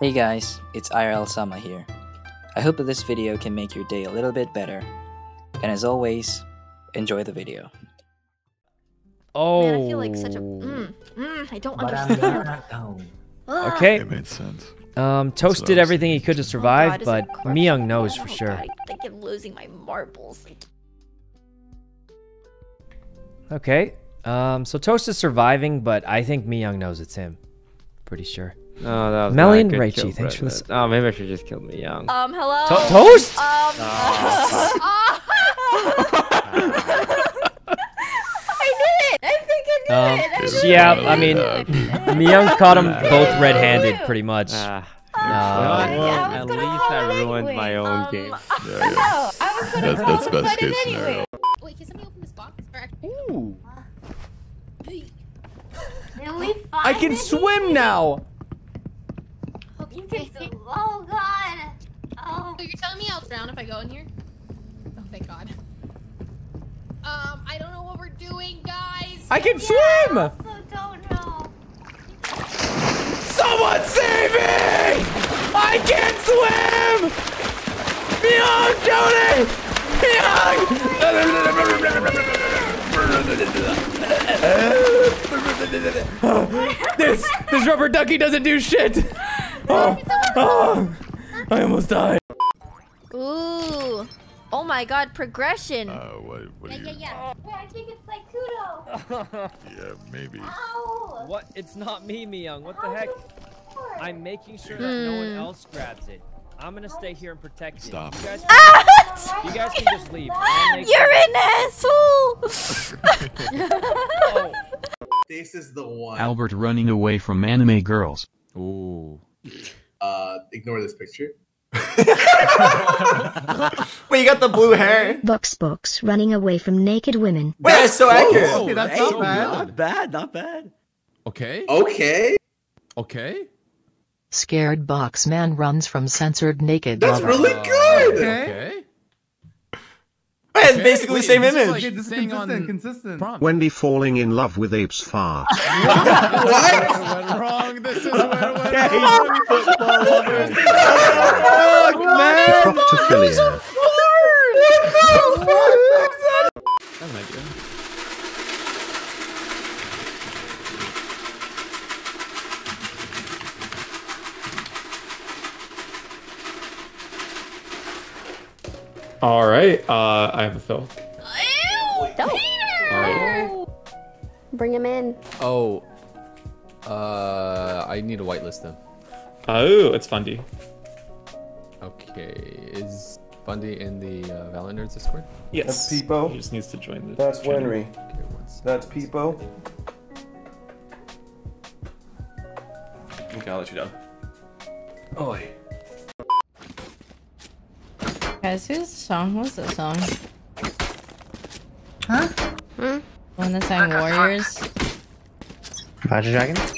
Hey guys, it's IRL Sama here. I hope that this video can make your day a little bit better. And as always, enjoy the video. Oh man, I feel like such a I don't understand. Okay. It made sense. Toast did everything he could to survive, but Miyoung knows for sure. God, I think I'm losing my marbles. Okay. So Toast is surviving, but I think Miyoung knows it's him. Pretty sure. Oh, that was Melian Raichi, thanks for this. Oh, maybe I should just kill Miyoung. Hello? Toast? I did it! Yeah, I mean, Miyoung caught them both red-handed, pretty much. At least I ruined my own game. I was gonna call it anyway. Wait, can somebody open this box? Ooh. I can swim now! Oh god! Oh. So you're telling me I'll drown if I go in here? Oh, thank god. I don't know what we're doing, guys! I can swim! I also don't know. Someone save me! I can't swim! Miyoung, Jody! Miyoung! This rubber ducky doesn't do shit! Oh, I almost died. Ooh. Oh my god, progression. What are you... Yeah, I think it's like kudo. Yeah, maybe. Ow. What? It's not me, Miyoung. What the heck? I'm making sure that no one else grabs it. I'm gonna stay here and protect it. Stop. You guys can, you guys can just leave. You're an asshole! Oh. This is the one. Albert running away from anime girls. Ooh. Ignore this picture. Wait, you got the blue hair. BoxBox running away from naked women. Wait, that's so accurate. Oh, okay, that's not bad. Not bad, not bad. Okay. Okay. Okay. Scared box man runs from censored naked. That's really good. Okay. Wait, it's basically the same image. Like, it's consistent, consistent. Wendy falling in love with apes far. What? This is where football lovers. All right, I have a fill. Ew, bring him in. Oh. I need to whitelist them. Oh, it's Fundy. Okay, is Fundy in the Valor Nerds Discord? Yes. That's Peepo. He just needs to join the That's channel. Wenry. Okay, that's Peepo. Okay, I'll let you down. Oi. Guys, whose song was this song? Huh? Hmm? When they sang Warriors? Imagine Dragons?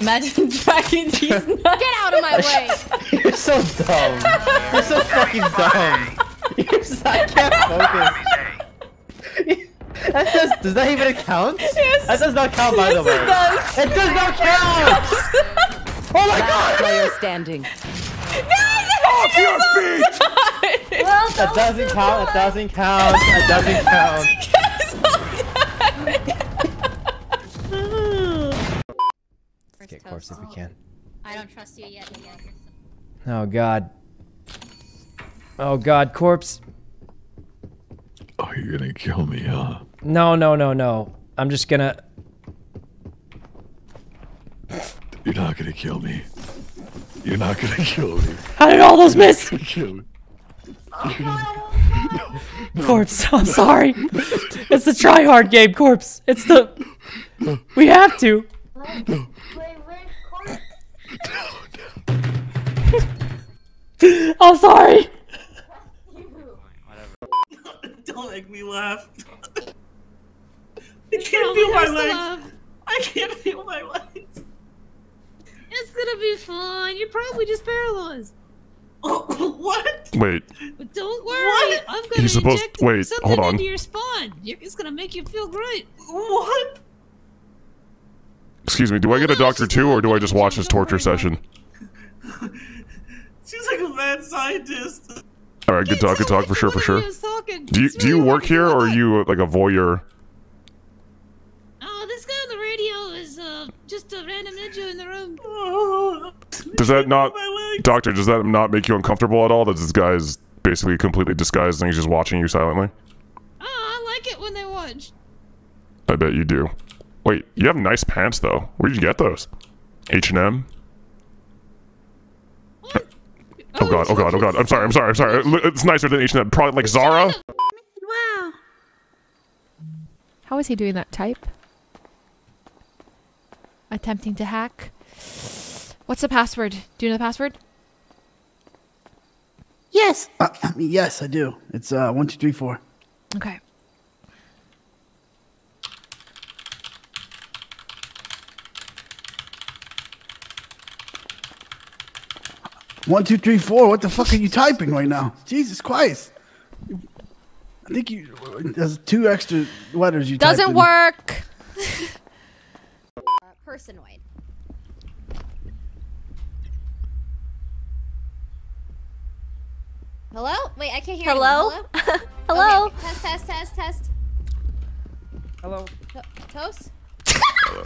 Imagine Dragons, he's nuts. Get out of my way! You're so dumb. You're so fucking dumb. You're so, I can't focus. That says, does that even count? Yes. That does not count, by the way. Yes, it does. It does not count! Oh my god! Player standing. Off your feet! Well, that doesn't count, that doesn't count, that doesn't count. Get Corpse if we can. I don't trust you yet. Oh god. Oh god, Corpse. Oh, you're gonna kill me, huh? No, no, no, no. I'm just gonna... You're not gonna kill me. You're not gonna kill me. How did all those miss? Kill oh, no, Corpse, I'm sorry. It's the try-hard game, Corpse. It's the... We have to. No. I'm sorry. Don't make me laugh. I can't feel my legs. I can't feel my legs. It's gonna be fine. You're probably just paralyzed. Oh, what? Wait. But don't worry. What? I'm gonna inject something into your spine. It's gonna make you feel great. What? Excuse me. Do I get a doctor too, or do I just watch his torture session? She's like a mad scientist. All right, good talk for sure. Do you work here, or are you like a voyeur? Oh, this guy on the radio is just a random ninja in the room. Oh, does that not, Doctor? Does that not make you uncomfortable at all? That this guy is basically completely disguised and he's just watching you silently? Oh, I like it when they watch. I bet you do. Wait, you have nice pants though. Where did you get those? H&M. Oh god! I'm sorry. It's nicer than H&M. Probably like Zara. Wow. How is he doing that type? Attempting to hack. What's the password? Do you know the password? Yes. Yes, I do. It's 1234. Okay. One, two, three, four. What the fuck are you typing right now? Jesus Christ! I think you. There's two extra letters you. Doesn't work. Personoid. Hello? Wait, I can't hear. Hello? Hello? Hello? Okay. Test. Hello. Toast. Hello.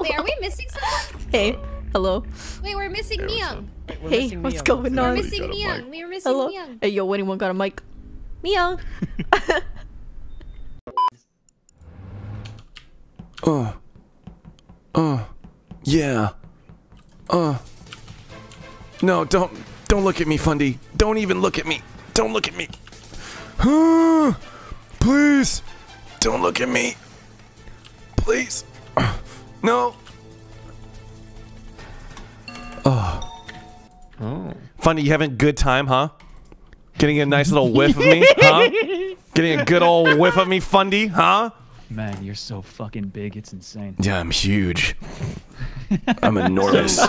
Wait, are we missing someone? Hey. Hello. Wait, we're missing Miyoung. Hey, what's going on? We're missing Miyoung. We were missing Miyoung. Hey, yo, anyone got a mic? Miyoung. Yeah. No, don't look at me, Fundy. Don't even look at me. Don't look at me. Please. Don't look at me. Please. No. Oh. Funny, you having a good time, huh? Getting a nice little whiff of me, huh? Getting a good old whiff of me, Fundy, huh? Man, you're so fucking big, it's insane. Yeah, I'm huge. I'm enormous. We're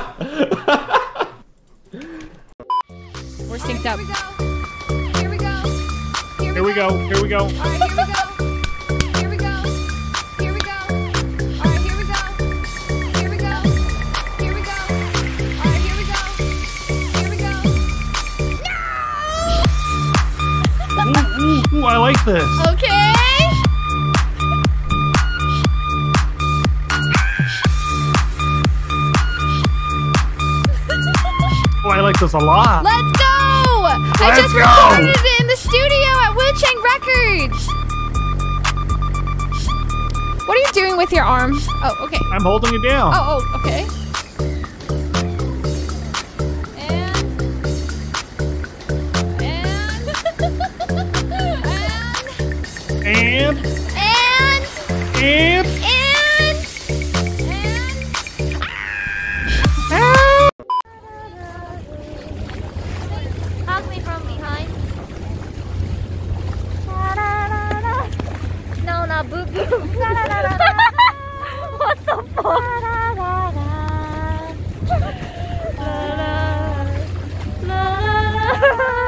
synced up. Here we go. Here we go. Here we go. All right, here we go. Ooh, I like this. Okay. Oh, I like this a lot. Let's go! I just recorded it in the studio at Wu Chang Records. What are you doing with your arm? Oh, okay. I'm holding it down. Oh, okay. And hug me from behind. No, no, boo boo. What the fuck?